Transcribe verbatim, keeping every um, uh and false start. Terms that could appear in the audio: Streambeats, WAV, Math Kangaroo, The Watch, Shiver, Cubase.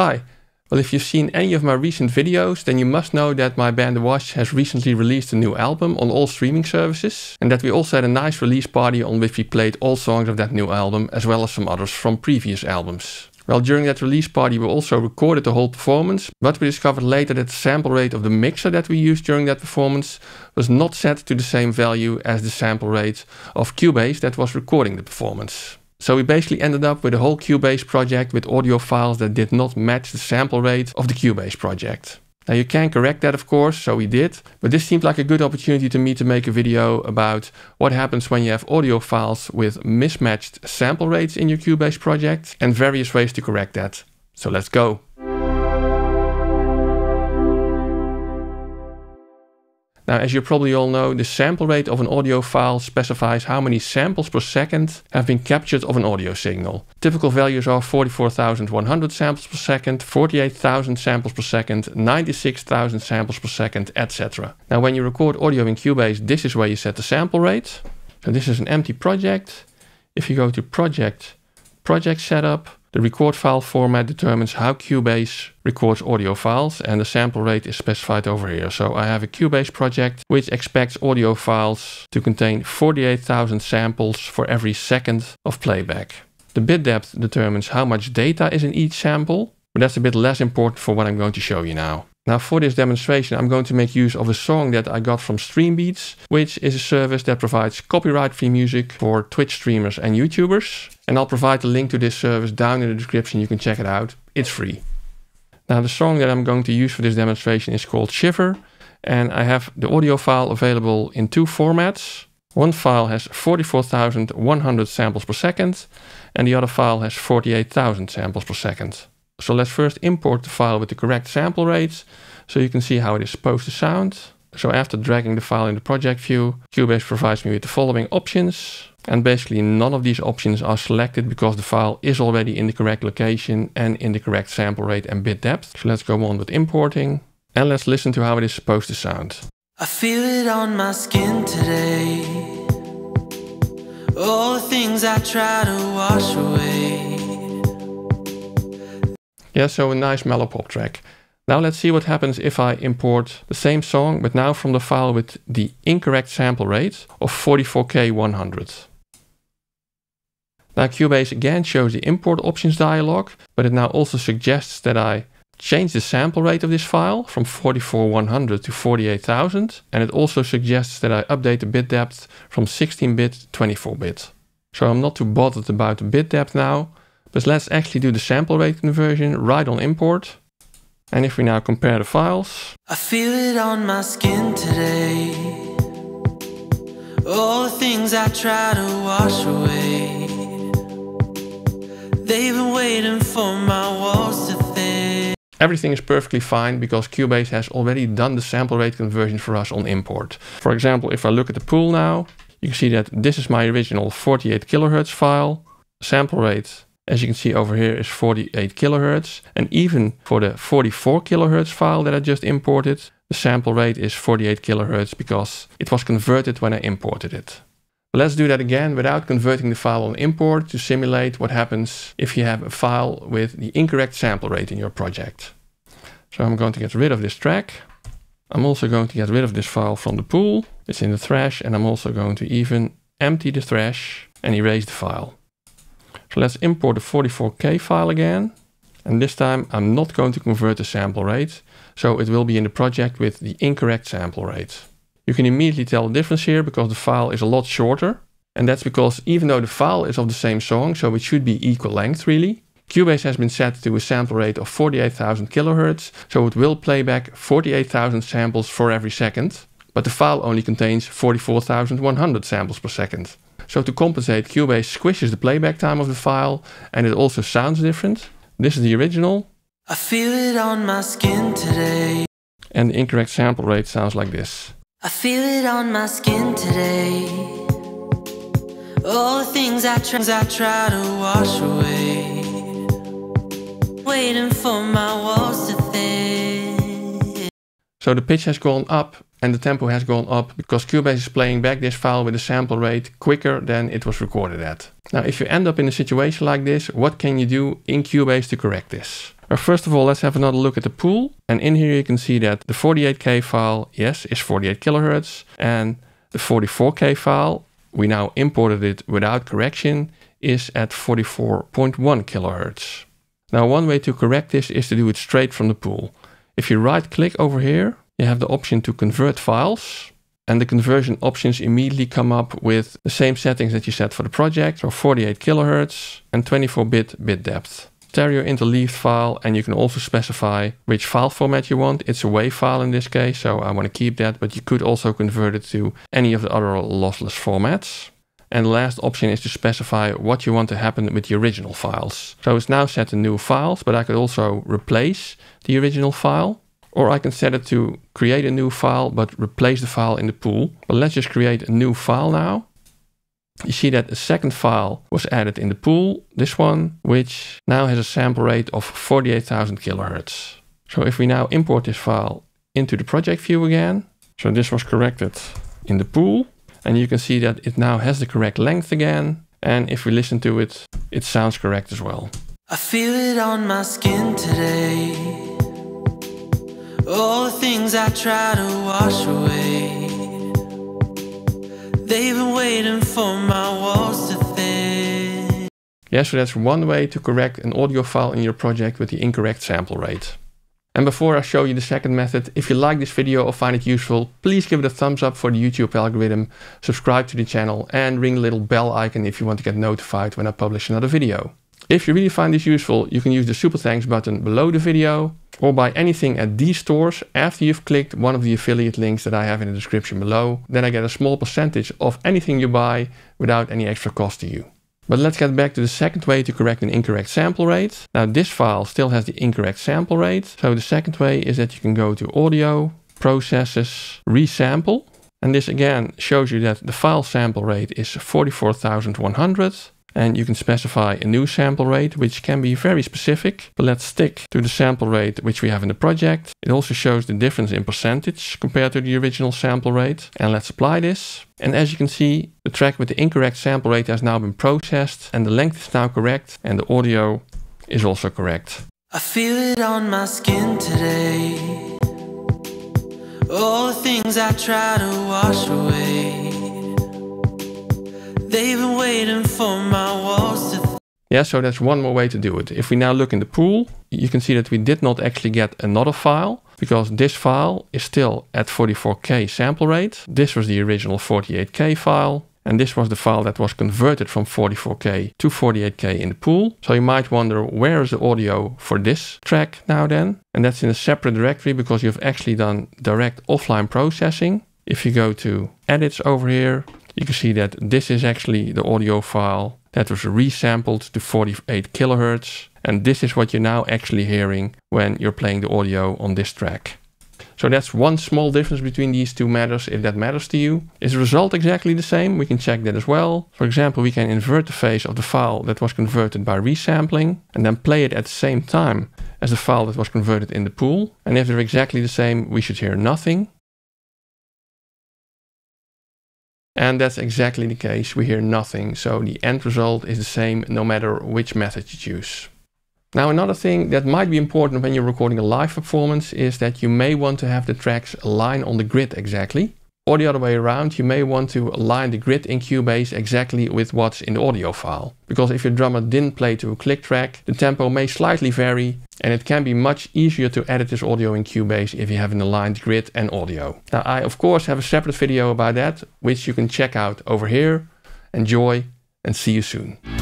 Hi, well if you've seen any of my recent videos, then you must know that my band The Watch has recently released a new album on all streaming services, and that we also had a nice release party on which we played all songs of that new album, as well as some others from previous albums. Well, during that release party we also recorded the whole performance, but we discovered later that the sample rate of the mixer that we used during that performance was not set to the same value as the sample rate of Cubase that was recording the performance. So we basically ended up with a whole Cubase project with audio files that did not match the sample rate of the Cubase project. Now you can correct that of course, so we did, but this seemed like a good opportunity to me to make a video about what happens when you have audio files with mismatched sample rates in your Cubase project and various ways to correct that. So let's go. Now, as you probably all know, the sample rate of an audio file specifies how many samples per second have been captured of an audio signal. Typical values are forty-four thousand one hundred samples per second, forty-eight thousand samples per second, ninety-six thousand samples per second, et cetera. Now, when you record audio in Cubase, this is where you set the sample rate. So this is an empty project. If you go to Project, Project Setup, the record file format determines how Cubase records audio files, and the sample rate is specified over here. So I have a Cubase project which expects audio files to contain forty-eight thousand samples for every second of playback. The bit depth determines how much data is in each sample, but that's a bit less important for what I'm going to show you now. Now for this demonstration I'm going to make use of a song that I got from Streambeats, which is a service that provides copyright-free music for Twitch streamers and YouTubers. And I'll provide the link to this service down in the description, you can check it out, it's free. Now the song that I'm going to use for this demonstration is called Shiver, and I have the audio file available in two formats. One file has forty-four thousand one hundred samples per second and the other file has forty-eight thousand samples per second. So let's first import the file with the correct sample rates, so you can see how it is supposed to sound. So after dragging the file in the project view, Cubase provides me with the following options. And basically none of these options are selected because the file is already in the correct location and in the correct sample rate and bit depth. So let's go on with importing and let's listen to how it is supposed to sound. I feel it on my skin today. All the things I try to wash away. Yeah, so a nice mellow pop track. Now let's see what happens if I import the same song, but now from the file with the incorrect sample rate of forty-four K one hundred. Now Cubase again shows the import options dialog, but it now also suggests that I change the sample rate of this file from forty-four thousand one hundred to forty-eight thousand, and it also suggests that I update the bit depth from sixteen bit to twenty-four bit. So I'm not too bothered about the bit depth now, but let's actually do the sample rate conversion right on import. And if we now compare the files. I feel it on my skin today. All the things I try to wash away. They've been waiting for my walls to thin. Everything is perfectly fine because Cubase has already done the sample rate conversion for us on import. For example, if I look at the pool now, you can see that this is my original forty-eight kilohertz file. Sample rate, as you can see over here, is forty-eight kilohertz, and even for the forty-four kilohertz file that I just imported, the sample rate is forty-eight kilohertz because it was converted when I imported it. But let's do that again without converting the file on import to simulate what happens if you have a file with the incorrect sample rate in your project. So I'm going to get rid of this track. I'm also going to get rid of this file from the pool. It's in the thrash, and I'm also going to even empty the thrash and erase the file. So let's import the forty-four K file again, and this time I'm not going to convert the sample rate, so it will be in the project with the incorrect sample rate. You can immediately tell the difference here because the file is a lot shorter, and that's because even though the file is of the same song, so it should be equal length really, Cubase has been set to a sample rate of forty-eight thousand kilohertz, so it will play back forty-eight thousand samples for every second, but the file only contains forty-four thousand one hundred samples per second. So to compensate, Cubase squishes the playback time of the file, and it also sounds different. This is the original. I feel it on my skin today. And the incorrect sample rate sounds like this. I feel it on my skin today. All the things I try, I try to wash away. Waiting for my walls to thin. So the pitch has gone up and the tempo has gone up because Cubase is playing back this file with a sample rate quicker than it was recorded at. Now, if you end up in a situation like this, what can you do in Cubase to correct this? Well, first of all, let's have another look at the pool. And in here you can see that the forty-eight K file, yes, is forty-eight kilohertz, and the forty-four K file, we now imported it without correction, is at forty-four point one kilohertz. Now, one way to correct this is to do it straight from the pool. If you right click over here, you have the option to convert files, and the conversion options immediately come up with the same settings that you set for the project, so forty-eight kilohertz and twenty-four bit bit depth. Stereo interleaved file, and you can also specify which file format you want. It's a WAV file in this case, so I want to keep that, but you could also convert it to any of the other lossless formats. And the last option is to specify what you want to happen with the original files. So it's now set to new files, but I could also replace the original file, or I can set it to create a new file, but replace the file in the pool. But let's just create a new file now. You see that a second file was added in the pool, this one, which now has a sample rate of forty-eight thousand kilohertz. So if we now import this file into the project view again, so this was corrected in the pool, and you can see that it now has the correct length again. And if we listen to it, it sounds correct as well. I feel it on my skin today. All the things I try to wash away, they've been waiting for my walls to thin. Yeah, so that's one way to correct an audio file in your project with the incorrect sample rate. And before I show you the second method, if you like this video or find it useful, please give it a thumbs up for the YouTube algorithm, subscribe to the channel, and ring the little bell icon if you want to get notified when I publish another video. If you really find this useful, you can use the Super Thanks button below the video, or buy anything at these stores after you've clicked one of the affiliate links that I have in the description below. Then I get a small percentage of anything you buy without any extra cost to you. But let's get back to the second way to correct an incorrect sample rate. Now, this file still has the incorrect sample rate. So the second way is that you can go to Audio, Processes, Resample. And this again shows you that the file sample rate is forty-four thousand one hundred. And you can specify a new sample rate, which can be very specific. But let's stick to the sample rate which we have in the project. It also shows the difference in percentage compared to the original sample rate. And let's apply this. And as you can see, the track with the incorrect sample rate has now been processed, and the length is now correct, and the audio is also correct. I feel it on my skin today. All the things I try to wash away, they've been waiting for my walls to... Yeah, so that's one more way to do it. If we now look in the pool, you can see that we did not actually get another file, because this file is still at forty-four K sample rate. This was the original forty-eight K file, and this was the file that was converted from forty-four K to forty-eight K in the pool. So you might wonder, where is the audio for this track now then? And that's in a separate directory, because you've actually done direct offline processing. If you go to edits over here, you can see that this is actually the audio file that was resampled to forty-eight kilohertz. And this is what you're now actually hearing when you're playing the audio on this track. So that's one small difference between these two matters, if that matters to you. Is the result exactly the same? We can check that as well. For example, we can invert the phase of the file that was converted by resampling, and then play it at the same time as the file that was converted in the pool. And if they're exactly the same, we should hear nothing. And that's exactly the case, we hear nothing. So the end result is the same no matter which method you choose. Now, another thing that might be important when you're recording a live performance is that you may want to have the tracks align on the grid exactly. Or the other way around, you may want to align the grid in Cubase exactly with what's in the audio file. Because if your drummer didn't play to a click track, the tempo may slightly vary, and it can be much easier to edit this audio in Cubase if you have an aligned grid and audio. Now, I of course have a separate video about that, which you can check out over here. Enjoy, and see you soon.